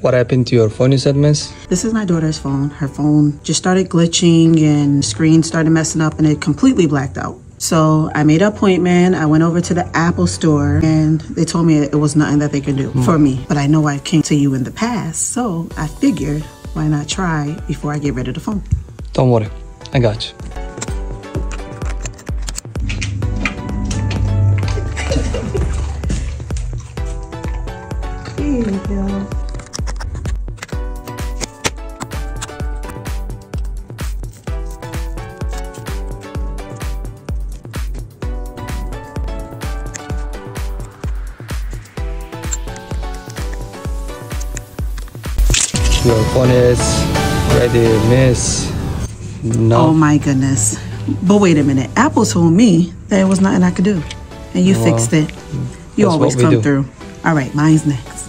What happened to your phone, you said, miss? This is my daughter's phone. Her phone just started glitching and the screen started messing up and it completely blacked out. So I made an appointment. I went over to the Apple store and they told me it was nothing that they could do for me. But I know I came to you in the past, so I figured why not try before I get rid of the phone. Don't worry, I got you. There you go. Your phone is ready, miss. No. Oh my goodness. But wait a minute. Apple told me there was nothing I could do. And you fixed it. You always come through. All right, mine's next.